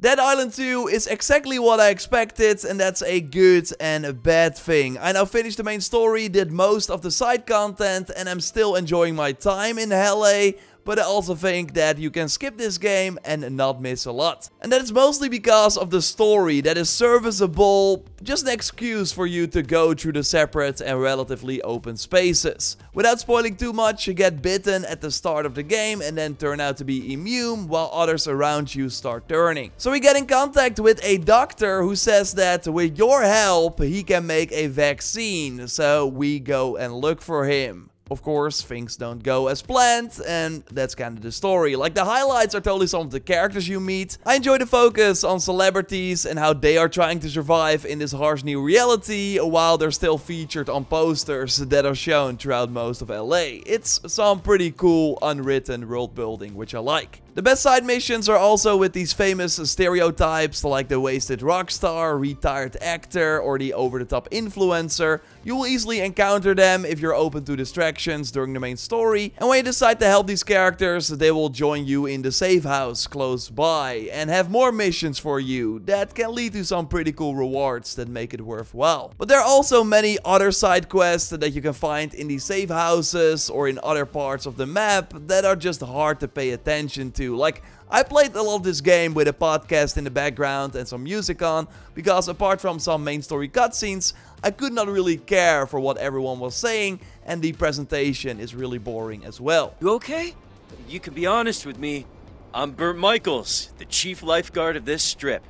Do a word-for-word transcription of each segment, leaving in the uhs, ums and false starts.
Dead Island two is exactly what I expected, and that's a good and a bad thing. I now finished the main story, did most of the side content, and I'm still enjoying my time in H E L L A. But I also think that you can skip this game and not miss a lot. And that is mostly because of the story that is serviceable, just an excuse for you to go through the separate and relatively open spaces. Without spoiling too much, you get bitten at the start of the game and then turn out to be immune while others around you start turning. So we get in contact with a doctor who says that with your help he can make a vaccine, so we go and look for him. Of course, things don't go as planned, and that's kind of the story. Like, the highlights are totally some of the characters you meet. I enjoy the focus on celebrities and how they are trying to survive in this harsh new reality, while they're still featured on posters that are shown throughout most of L A. It's some pretty cool unwritten world building, which I like. The best side missions are also with these famous stereotypes, like the wasted rock star, retired actor, or the over-the-top influencer. You will easily encounter them if you're open to distractions during the main story, and when you decide to help these characters, they will join you in the safe house close by and have more missions for you that can lead to some pretty cool rewards that make it worthwhile. But there are also many other side quests that you can find in these safe houses or in other parts of the map that are just hard to pay attention to. Like, I played a lot of this game with a podcast in the background and some music on, because apart from some main story cutscenes, I could not really care for what everyone was saying, and the presentation is really boring as well. You okay? You can be honest with me. I'm Burt Michaels, the chief lifeguard of this strip.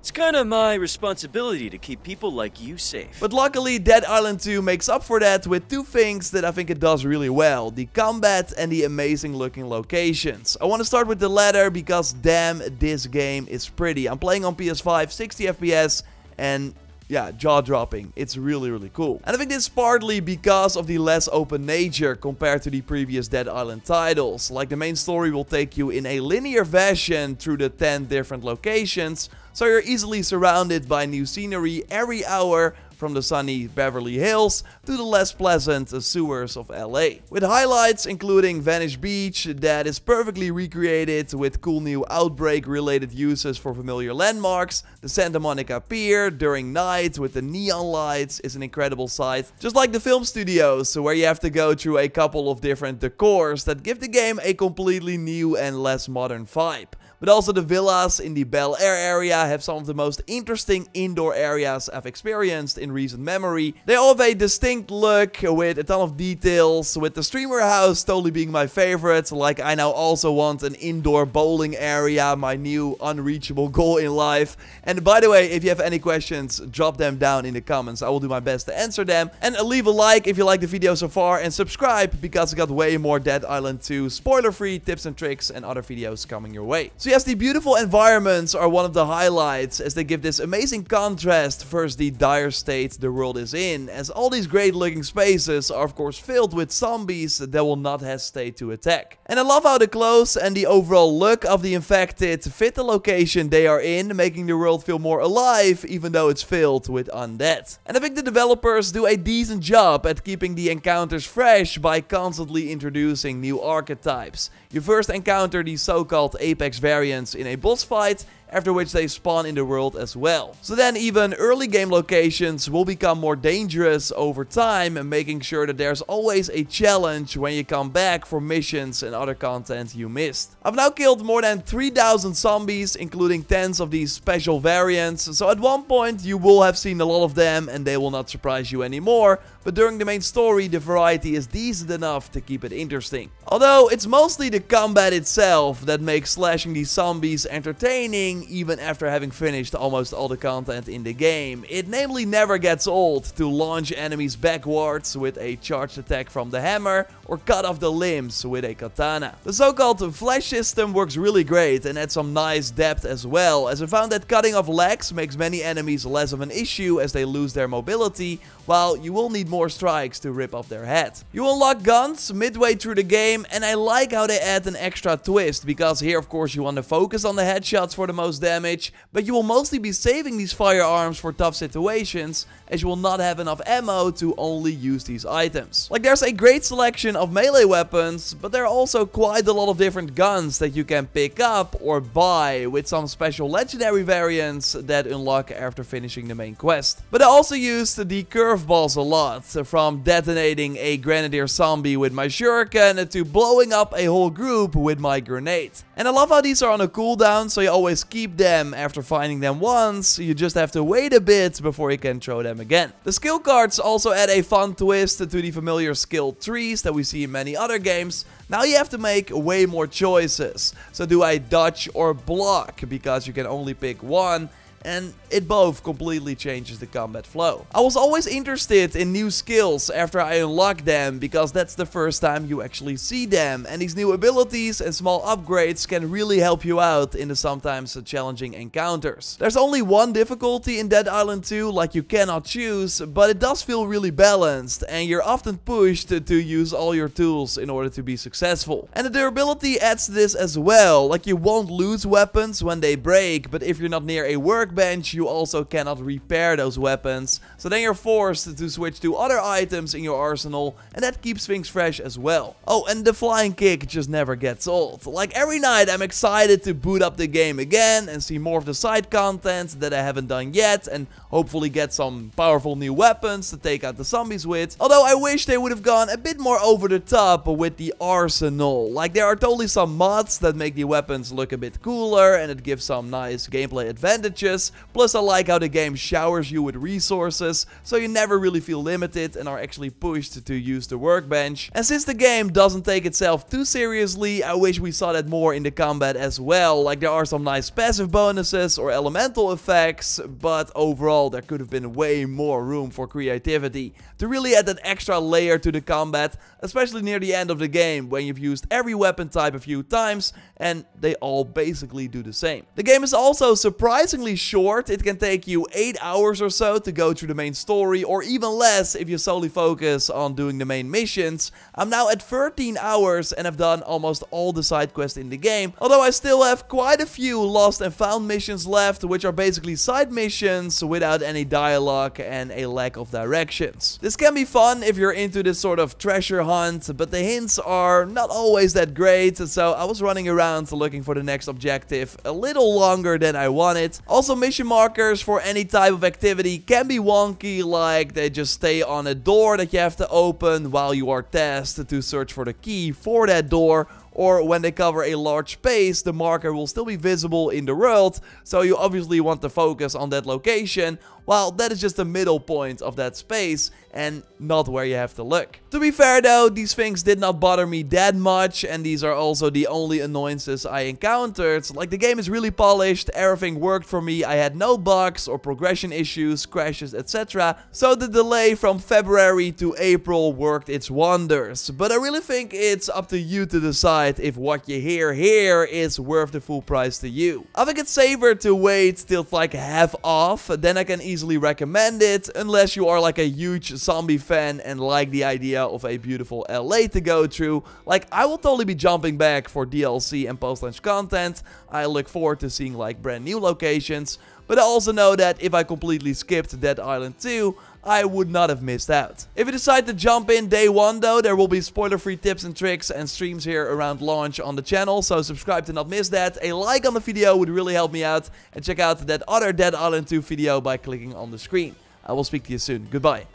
It's kind of my responsibility to keep people like you safe. But luckily, Dead Island two makes up for that with two things that I think it does really well: the combat and the amazing looking locations. I want to start with the latter because damn, this game is pretty. I'm playing on P S five, sixty F P S, and yeah, jaw-dropping. It's really, really cool. And I think this is partly because of the less open nature compared to the previous Dead Island titles. Like, the main story will take you in a linear fashion through the ten different locations, so you're easily surrounded by new scenery every hour, from the sunny Beverly Hills to the less pleasant sewers of L A. With highlights including Venice Beach that is perfectly recreated with cool new outbreak related uses for familiar landmarks. The Santa Monica pier during night with the neon lights is an incredible sight. Just like the film studios, where you have to go through a couple of different decors that give the game a completely new and less modern vibe. But also the villas in the Bel Air area have some of the most interesting indoor areas I've experienced in recent memory. They all have a distinct look with a ton of details, with the streamer house totally being my favorite. Like, I now also want an indoor bowling area, my new unreachable goal in life. And by the way, if you have any questions, drop them down in the comments. I will do my best to answer them. And leave a like if you like the video so far, and subscribe because I got way more Dead Island two spoiler-free tips and tricks and other videos coming your way. So yes, the beautiful environments are one of the highlights, as they give this amazing contrast versus the dire state the world is in, as all these great looking spaces are of course filled with zombies that will not hesitate to attack. And I love how the clothes and the overall look of the infected fit the location they are in, making the world feel more alive even though it's filled with undead. And I think the developers do a decent job at keeping the encounters fresh by constantly introducing new archetypes. You first encounter the so-called apex variants in a boss fight, after which they spawn in the world as well. So then even early game locations will become more dangerous over time, and making sure that there's always a challenge when you come back for missions and other content you missed. I've now killed more than three thousand zombies, including tens of these special variants, so at one point you will have seen a lot of them and they will not surprise you anymore, but during the main story the variety is decent enough to keep it interesting. Although it's mostly the combat itself that makes slashing these zombies entertaining, even after having finished almost all the content in the game. It namely never gets old to launch enemies backwards with a charged attack from the hammer, or cut off the limbs with a katana. The so-called flesh system works really great and adds some nice depth as well, as I found that cutting off legs makes many enemies less of an issue as they lose their mobility, while you will need more strikes to rip off their head. You unlock guns midway through the game, and I like how they add an extra twist, because here of course you want to focus on the headshots for the most damage, but you will mostly be saving these firearms for tough situations, as you will not have enough ammo to only use these items. Like, there's a great selection of of melee weapons, but there are also quite a lot of different guns that you can pick up or buy, with some special legendary variants that unlock after finishing the main quest. But I also used the curveballs a lot, from detonating a grenadier zombie with my shuriken to blowing up a whole group with my grenade. And I love how these are on a cooldown, so you always keep them after finding them once. You just have to wait a bit before you can throw them again. The skill cards also add a fun twist to the familiar skill trees that we see in many other games. Now you have to make way more choices. So do I dodge or block? Because you can only pick one, and it both completely changes the combat flow. I was always interested in new skills after I unlocked them, because that's the first time you actually see them, and these new abilities and small upgrades can really help you out in the sometimes challenging encounters. There's only one difficulty in Dead Island two, like you cannot choose, but it does feel really balanced, and you're often pushed to use all your tools in order to be successful. And the durability adds to this as well, like you won't lose weapons when they break, but if you're not near a workbench, you also cannot repair those weapons, so then you're forced to switch to other items in your arsenal, and that keeps things fresh as well. Oh, and the flying kick just never gets old. Like, every night I'm excited to boot up the game again and see more of the side content that I haven't done yet, and hopefully get some powerful new weapons to take out the zombies with. Although I wish they would have gone a bit more over the top with the arsenal. Like, there are totally some mods that make the weapons look a bit cooler, and it gives some nice gameplay advantages. Plus, I like how the game showers you with resources, so you never really feel limited and are actually pushed to use the workbench. And since the game doesn't take itself too seriously, I wish we saw that more in the combat as well. Like, there are some nice passive bonuses or elemental effects, but overall there could have been way more room for creativity to really add that extra layer to the combat, especially near the end of the game when you've used every weapon type a few times and they all basically do the same. The game is also surprisingly short. Short. It can take you eight hours or so to go through the main story, or even less if you solely focus on doing the main missions. I'm now at thirteen hours and have done almost all the side quests in the game, although I still have quite a few lost and found missions left, which are basically side missions without any dialogue and a lack of directions. This can be fun if you're into this sort of treasure hunt, but the hints are not always that great, so I was running around looking for the next objective a little longer than I wanted. Also, mission markers for any type of activity can be wonky, like they just stay on a door that you have to open while you are tasked to search for the key for that door, or when they cover a large space, the marker will still be visible in the world, so you obviously want to focus on that location, while that is just the middle point of that space and not where you have to look. To be fair though, these things did not bother me that much, and these are also the only annoyances I encountered. Like, the game is really polished, everything worked for me, I had no bugs or progression issues, crashes, et cetera, so the delay from February to April worked its wonders. But I really think it's up to you to decide if what you hear here is worth the full price to you. I think it's safer to wait till it's like half off, then I can easily recommend it, unless you are like a huge zombie fan and like the idea of a beautiful L A to go through. Like, I will totally be jumping back for D L C and post-launch content. I look forward to seeing like brand new locations, but I also know that if I completely skipped Dead Island two, I would not have missed out. If you decide to jump in day one though, there will be spoiler-free tips and tricks and streams here around launch on the channel, so subscribe to not miss that. A like on the video would really help me out, and check out that other Dead Island two video by clicking on the screen. I will speak to you soon. Goodbye.